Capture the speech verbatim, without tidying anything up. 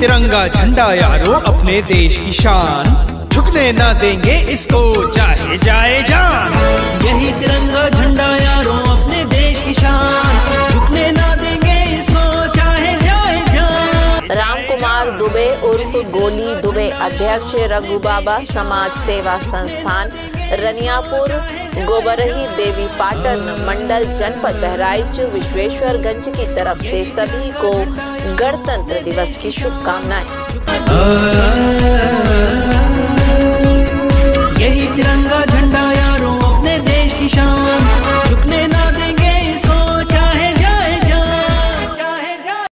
तिरंगा झंडा यारो अपने देश की शान, झुकने ना देंगे इसको चाहे जाए जान। यही तिरंगा झंडा यारों अपने देश की शान, झुकने ना देंगे इसको चाहे जाए जान। राम कुमार दुबे उर्फ गोली दुबे, अध्यक्ष रघुबाबा समाज सेवा संस्थान रनियापुर, गोबरही, देवी पाटन मंडल, जनपद बहराइच, विश्वेश्वरगंज की तरफ से सभी को गणतंत्र दिवस की शुभकामनाएं।